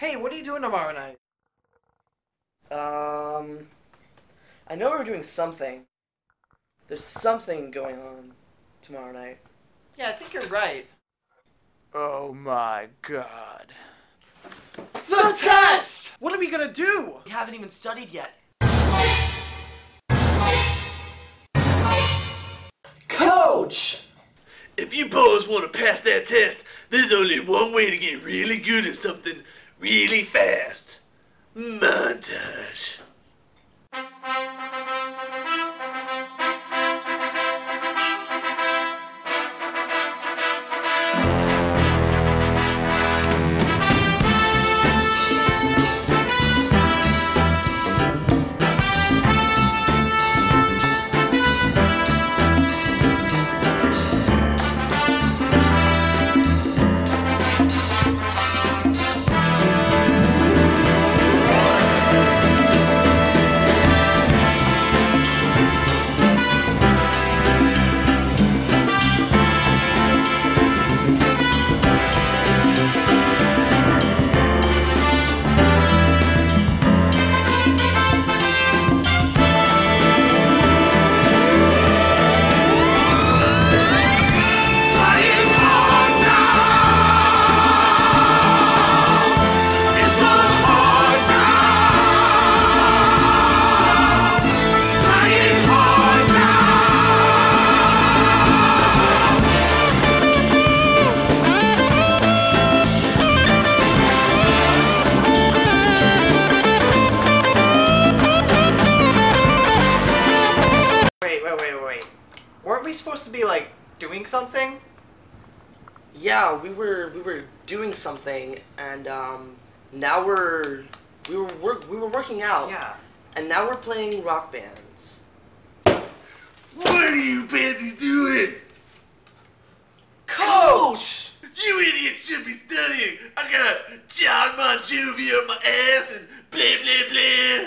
Hey, what are you doing tomorrow night? I know we're doing something. There's something going on tomorrow night. Yeah, I think you're right. Oh my god. The test! What are we gonna do? We haven't even studied yet. Coach! If you boys want to pass that test, there's only one way to get really good at something really fast. Montage. Something? Yeah, we were doing something, and now we were working out. Yeah. And now we're playing rock bands. What are you pansies doing? Coach! You idiots should be studying. I got John Bon Jovi on my ass and blah blah blah.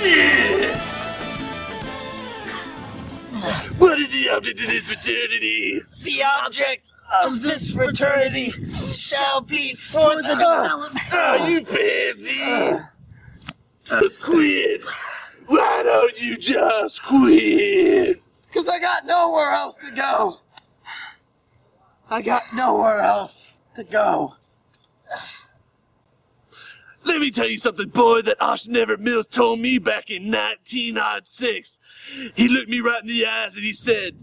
Yeah. What is the object of this fraternity? The object of this fraternity shall be for the development. Oh, you pansy! Just quit! Why don't you just quit? Because I got nowhere else to go. I got nowhere else to go. Let me tell you something, boy, that Ossian Everett Mills told me back in 1906. He looked me right in the eyes and he said,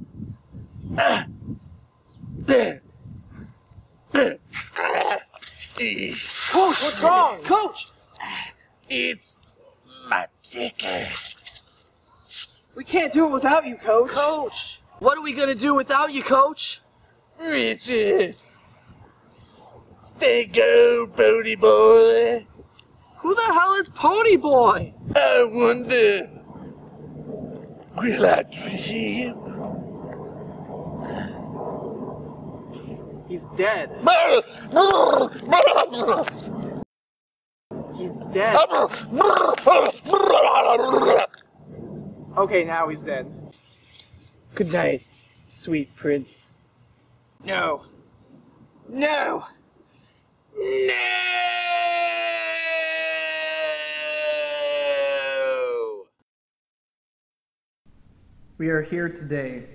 Coach, what's wrong? Coach! It's my ticker. We can't do it without you, Coach. Coach! What are we gonna do without you, Coach? Richard! Stay gold, Ponyboy! Who the hell is Ponyboy? I wonder, will I dream him? He's dead. He's dead. Okay, now he's dead. Good night, sweet prince. No. No! No! We are here today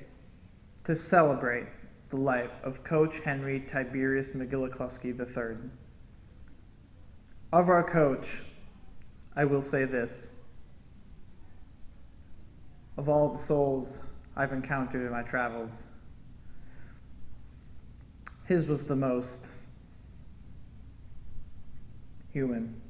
to celebrate the life of Coach Henry Tiberius McGillicuddy III. Of our coach, I will say this. Of all the souls I've encountered in my travels, his was the most human.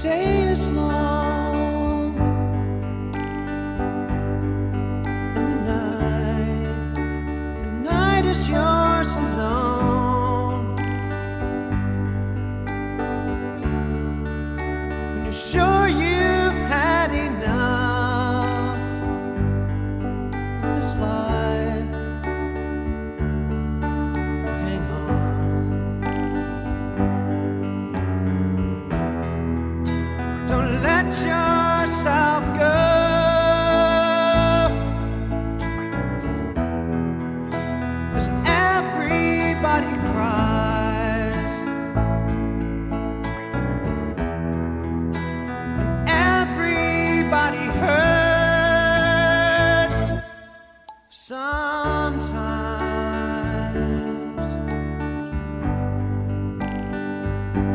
day is long and the night is yours alone. When you're sure you've had enough of this life, hang on. Don't let yourself go.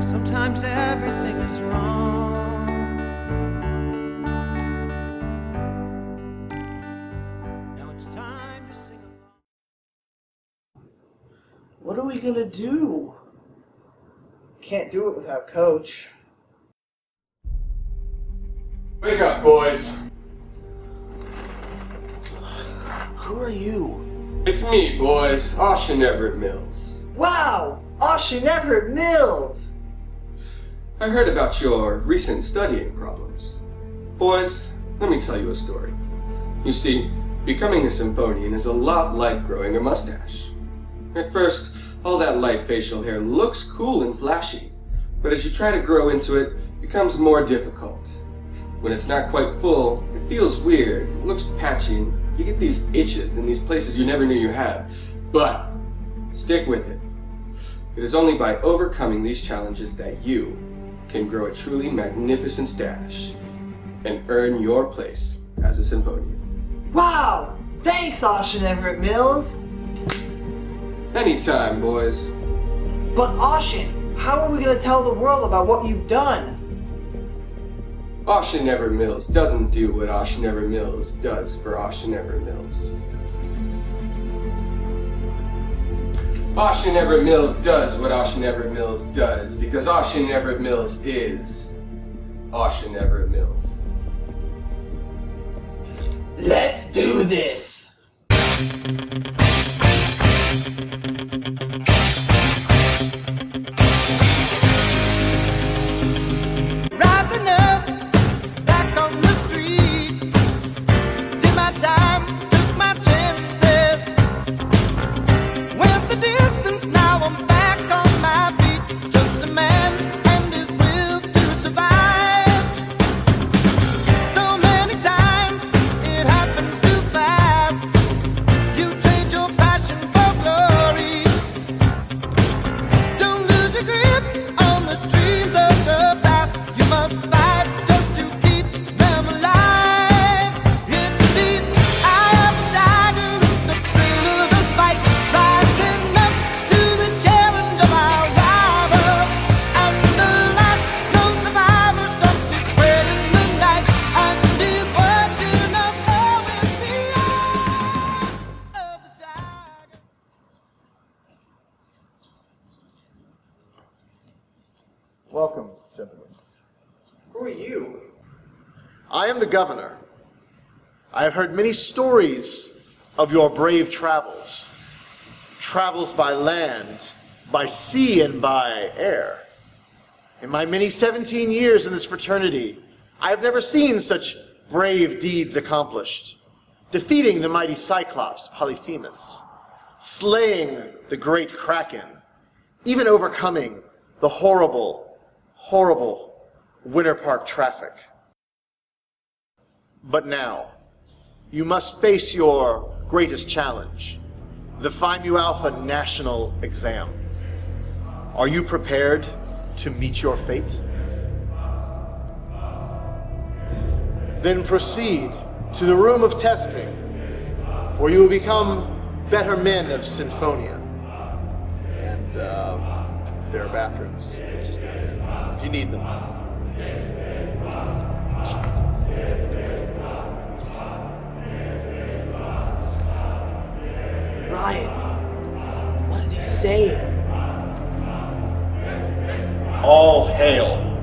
Sometimes everything is wrong. Now it's time to sing along. What are we gonna do? Can't do it without Coach. Wake up, boys. Who are you? It's me, boys. Ossian Everett Mills. Wow! Ossian Everett Mills! I heard about your recent studying problems. Boys, let me tell you a story. You see, becoming a Sinfonian is a lot like growing a mustache. At first, all that light facial hair looks cool and flashy, but as you try to grow into it, it becomes more difficult. When it's not quite full, it feels weird, it looks patchy, and you get these itches in these places you never knew you had. But stick with it. It is only by overcoming these challenges that you can grow a truly magnificent stash and earn your place as a Sinfonian. Wow! Thanks, Ossian Everett Mills! Anytime, boys. But Ossian, how are we going to tell the world about what you've done? Ossian Everett Mills doesn't do what Ossian Everett Mills does for Ossian Everett Mills. Ossian Everett Mills does what Ossian Everett Mills does because Ossian Everett Mills is Ossian Everett Mills. Let's do this! Welcome, gentlemen. Who are you? I am the governor. I have heard many stories of your brave travels. Travels by land, by sea, and by air. In my many 17 years in this fraternity, I have never seen such brave deeds accomplished. Defeating the mighty Cyclops, Polyphemus. Slaying the great Kraken. Even overcoming the horrible Winter Park traffic. But now, you must face your greatest challenge, the Phi Mu Alpha National Exam. Are you prepared to meet your fate? Then proceed to the room of testing, where you will become better men of Sinfonia. And, there are bathrooms just down there if you need them. Ryan, what are they saying? All hail